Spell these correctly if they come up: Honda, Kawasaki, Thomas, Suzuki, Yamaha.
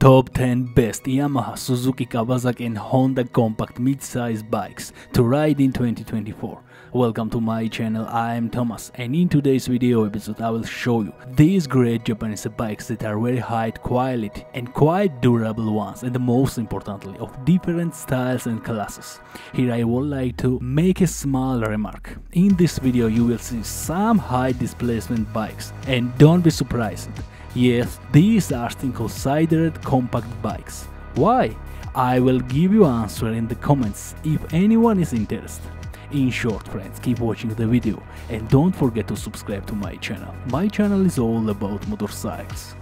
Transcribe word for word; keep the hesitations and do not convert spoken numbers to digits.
Top ten Best Yamaha, Suzuki, Kawasaki and Honda Compact Mid-Size Bikes to Ride in twenty twenty-four. Welcome to my channel, I am Thomas, and in today's video episode I will show you these great Japanese bikes that are very high quality and quite durable ones, and most importantly of different styles and classes. Here I would like to make a small remark. In this video you will see some high displacement bikes, and don't be surprised. Yes, these are still considered compact bikes. Why? I will give you an answer in the comments if anyone is interested. In short, friends, keep watching the video and don't forget to subscribe to my channel. My channel is all about motorcycles.